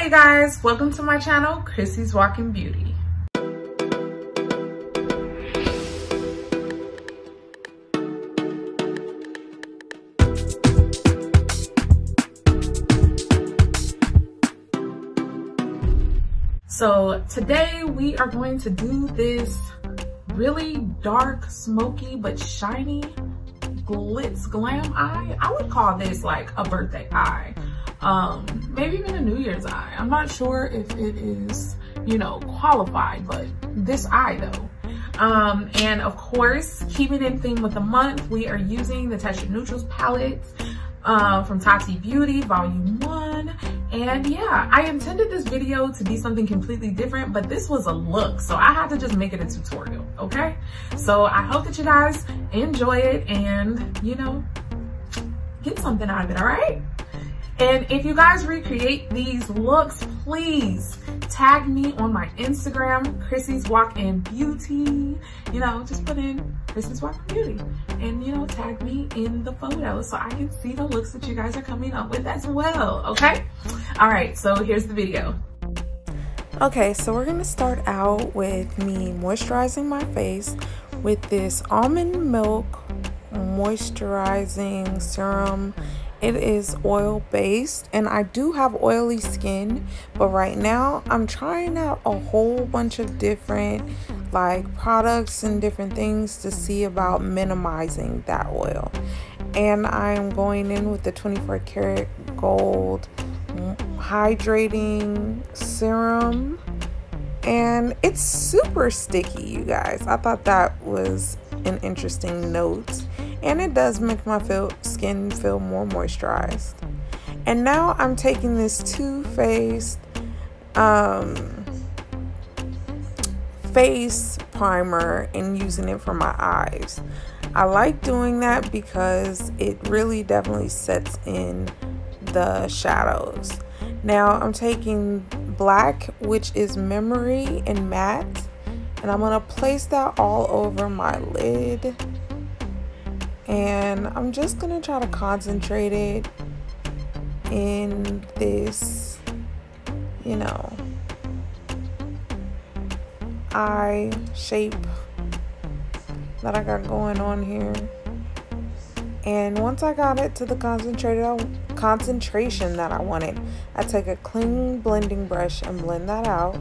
Hi you guys, welcome to my channel, Chrissy's Walking Beauty. So today we are going to do this really dark, smoky, but shiny glitz glam eye. I would call this like a birthday eye. Maybe even a New Year's eye. I'm not sure if it is, you know, qualified, but this eye though. And of course, keeping in theme with the month, we are using the Textured Neutrals palette from Tati Beauty, Volume 1. And yeah, I intended this video to be something completely different, but this was a look, so I had to just make it a tutorial, okay? So I hope that you guys enjoy it and, you know, get something out of it, all right? And if you guys recreate these looks, please tag me on my Instagram, Chrissy's Walking Beauty. You know, just put in Chrissy's Walking Beauty and, you know, tag me in the photo so I can see the looks that you guys are coming up with as well, okay? All right, so here's the video. Okay, so we're gonna start out with me moisturizing my face with this almond milk moisturizing serum. It is oil based and I do have oily skin, but right now I'm trying out a whole bunch of different like products and different things to see about minimizing that oil. And I'm going in with the 24 karat gold hydrating serum and it's super sticky, you guys. I thought that was an interesting note. And it does make my skin feel more moisturized. And now I'm taking this Too Faced face primer and using it for my eyes. I like doing that because it really definitely sets in the shadows. Now I'm taking black, which is Memory and Matte, and I'm gonna place that all over my lid. And I'm just gonna try to concentrate it in this, you know, eye shape that I got going on here. And once I got it to the concentration that I wanted, I take a clean blending brush and blend that out.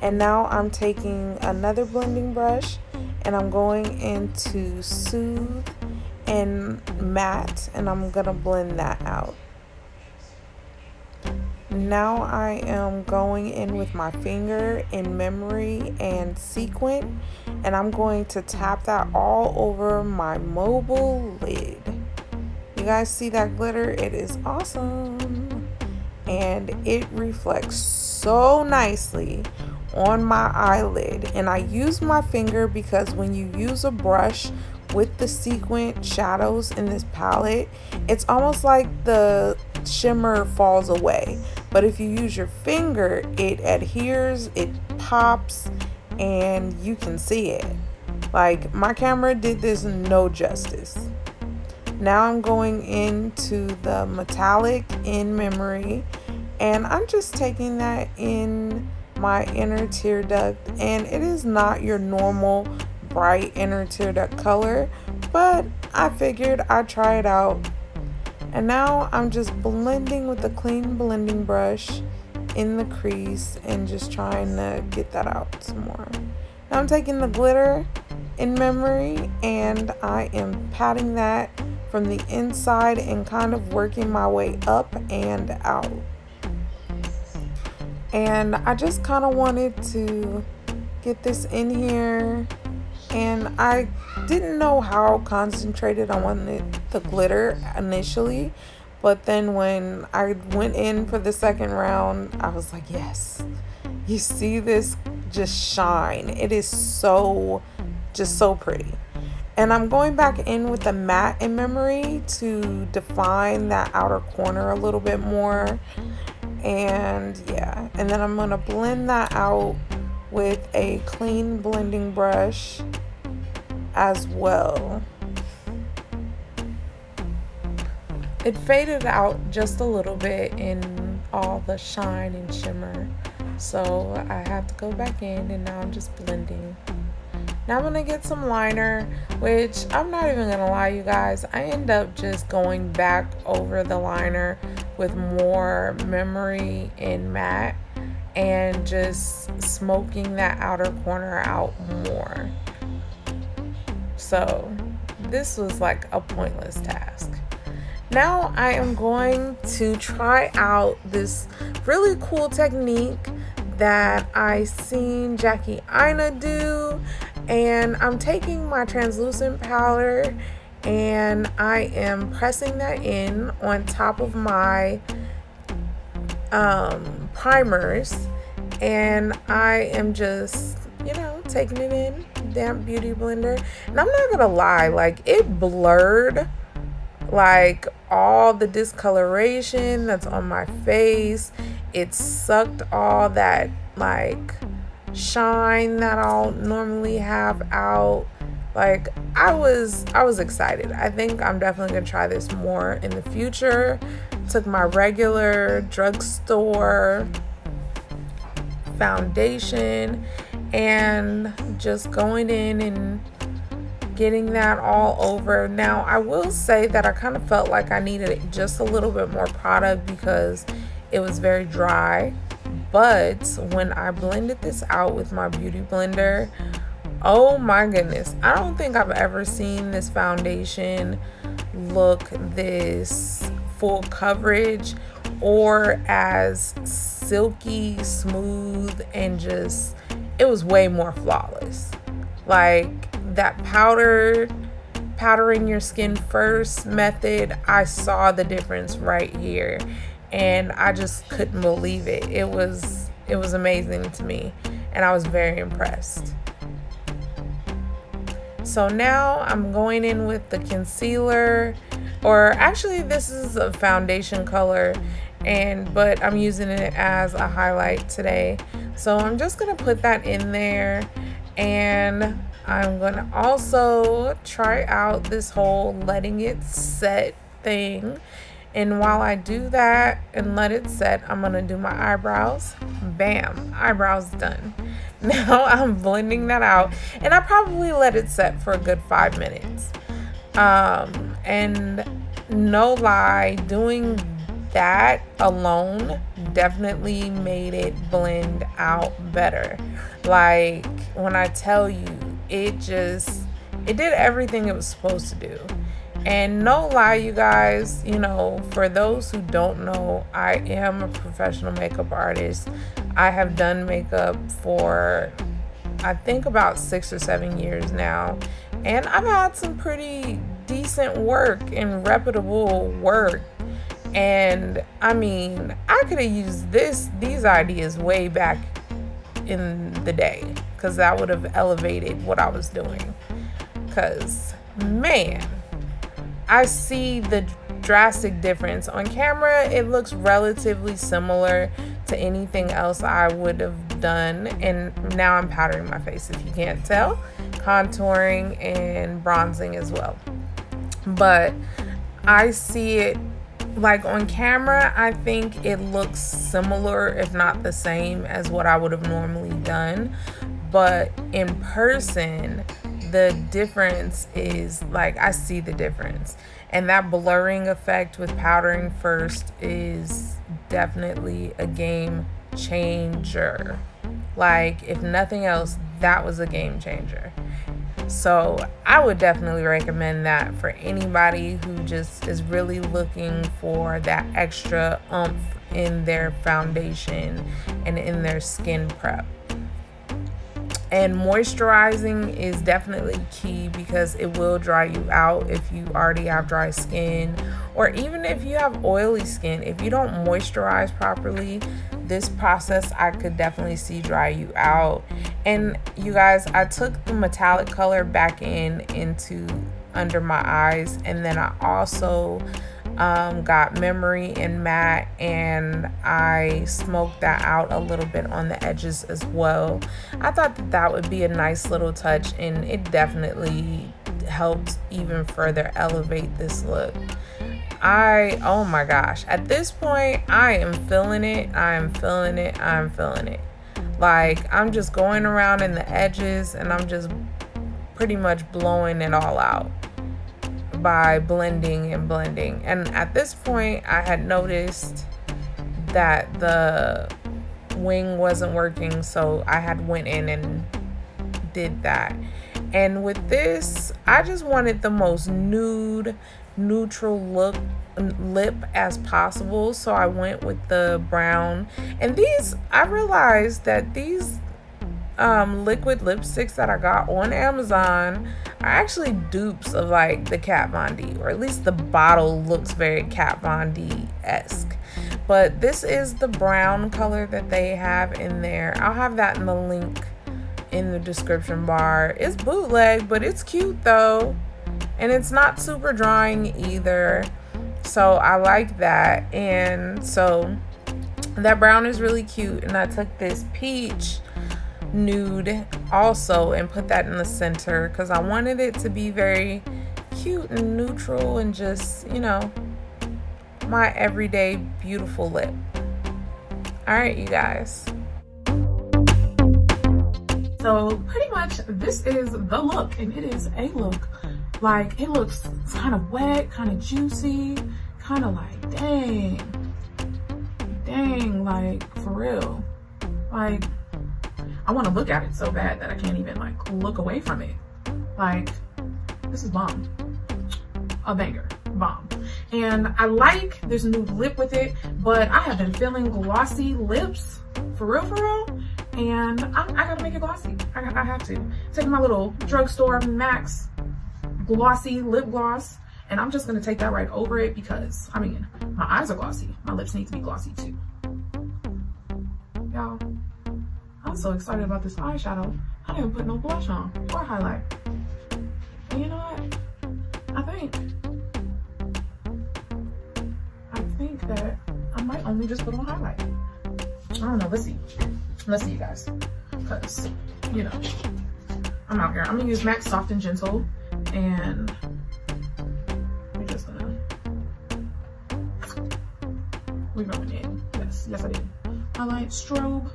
And now I'm taking another blending brush and I'm going into Soothe and Matte, and I'm gonna blend that out. Now I am going in with my finger in Memory and Sequin, and I'm going to tap that all over my mobile lid. You guys see that glitter? It is awesome, and it reflects so nicely on my eyelid. And I use my finger because when you use a brush with the sequin shadows in this palette, it's almost like the shimmer falls away, but if you use your finger, it adheres, it pops, and you can see it. Like, my camera did this no justice. Now I'm going into the metallic in Memory and I'm just taking that in my inner tear duct, and it is not your normal bright inner tear duct color, but I figured I'd try it out. And now I'm just blending with a clean blending brush in the crease and just trying to get that out some more. Now I'm taking the glitter in Memory and I am patting that from the inside and kind of working my way up and out. And I just kind of wanted to get this in here. And I didn't know how concentrated I wanted the glitter initially, but then when I went in for the second round, I was like, yes, you see this just shine. It is so, just so pretty. And I'm going back in with the matte in Memory to define that outer corner a little bit more. And yeah, and then I'm gonna blend that out with a clean blending brush as well. It faded out just a little bit in all the shine and shimmer. So I have to go back in, and now I'm just blending. Now I'm going to get some liner, which I'm not even going to lie, you guys, I end up just going back over the liner with more Memory and Matte and just smoking that outer corner out more. So this was like a pointless task. Now I am going to try out this really cool technique that I seen Jackie Aina do, and I'm taking my translucent powder and I am pressing that in on top of my primers, and I am just, you know, taking it in damp beauty blender. And I'm not gonna lie, like, it blurred like all the discoloration that's on my face. It sucked all that like shine that I'll normally have out. Like, I was excited. I think I'm definitely gonna try this more in the future. Took my regular drugstore foundation and just going in and getting that all over. Now I will say that I kind of felt like I needed just a little bit more product because it was very dry, but when I blended this out with my beauty blender, oh my goodness, I don't think I've ever seen this foundation look this full coverage or as silky smooth, and just, it was way more flawless. Like, that powdering your skin first method, I saw the difference right here, and I just couldn't believe it. It was amazing to me, and I was very impressed. So now I'm going in with the concealer, or actually this is a foundation color, but I'm using it as a highlight today. So I'm just gonna put that in there, and I'm gonna also try out this whole letting it set thing. And while I do that and let it set, I'm gonna do my eyebrows. Bam, eyebrows done. Now I'm blending that out, and I probably let it set for a good 5 minutes. And no lie, doing that alone definitely made it blend out better. Like, when I tell you, it did everything it was supposed to do. And no lie, you guys, you know, for those who don't know, I am a professional makeup artist. I have done makeup for, I think, about 6 or 7 years now, and I've had some pretty decent work and reputable work. And I mean, I could have used these ideas way back in the day, because that would have elevated what I was doing. Because, man, I see the drastic difference. On camera, it looks relatively similar to anything else I would have done. And now I'm powdering my face, if you can't tell, contouring and bronzing as well. But I see it, like, on camera, I think it looks similar, if not the same, as what I would have normally done. But in person, the difference is, like, I see the difference. And that blurring effect with powdering first is definitely a game changer. Like, if nothing else, that was a game changer. So I would definitely recommend that for anybody who just is really looking for that extra oomph in their foundation and in their skin prep. And moisturizing is definitely key, because it will dry you out if you already have dry skin, or even if you have oily skin. If you don't moisturize properly, this process, I could definitely see dry you out. And you guys, I took the metallic color back into under my eyes, and then I also got Memory and Matte, and I smoked that out a little bit on the edges as well. I thought that would be a nice little touch, and it definitely helped even further elevate this look. Oh my gosh, at this point I am feeling it, I'm feeling it. Like, I'm just going around in the edges and I'm just pretty much blowing it all out by blending and blending. And at this point I had noticed that the wing wasn't working, so I had went in and did that. And with this, I just wanted the most nude, neutral look lip as possible, so I went with the brown. And these, I realized that these liquid lipsticks that I got on Amazon are actually dupes of like the Kat Von D, or at least the bottle looks very Kat Von D-esque. But this is the brown color that they have in there. I'll have that in the link in the description bar. It's bootleg, but it's cute though, and it's not super drying either, so I like that. And so that brown is really cute, and I took this peach nude also and put that in the center because I wanted it to be very cute and neutral and just, you know, my everyday beautiful lip. All right, you guys, so pretty much this is the look, and it is a look. Like, it looks kind of wet, kind of juicy, kind of like, dang, like, for real. Like, I want to look at it so bad that I can't even, like, look away from it. Like, this is bomb. A banger. Bomb. And I like this new lip with it, but I have been feeling glossy lips, for real, and I gotta make it glossy. I have to. Take my little drugstore MAC glossy lip gloss, and I'm just gonna take that right over it because, I mean, my eyes are glossy. My lips need to be glossy too. Y'all, I'm so excited about this eyeshadow. I didn't even put no blush on or highlight. And you know what? I think that I might only just put on highlight. I don't know, let's see. Let's see, you guys, because, you know, I'm out here. I'm gonna use MAC Soft and Gentle, and we're just gonna, we're going in. Yes I did. Highlight, strobe.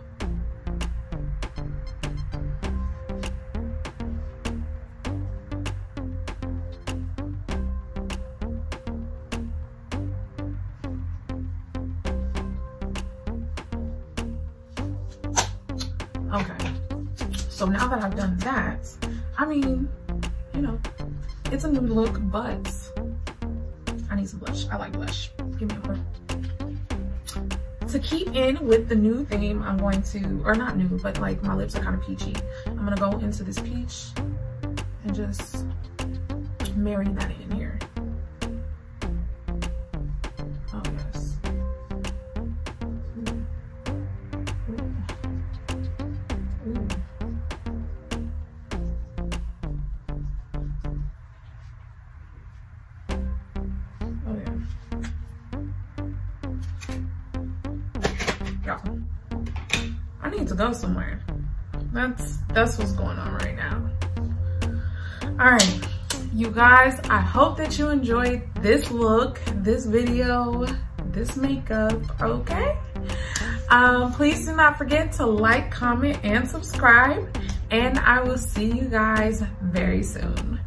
Okay, so now that I've done that, I mean, you know, it's a new look, but I need some blush. I like blush. Give me a break. To keep in with the new theme, I'm going to, or not new, but like my lips are kind of peachy. I'm going to go into this peach and just marry that in here. Oh, yes. I need to go somewhere. That's what's going on right now. All right, you guys, I hope that you enjoyed this look, this video, this makeup, okay? Please do not forget to like, comment, and subscribe, and I will see you guys very soon.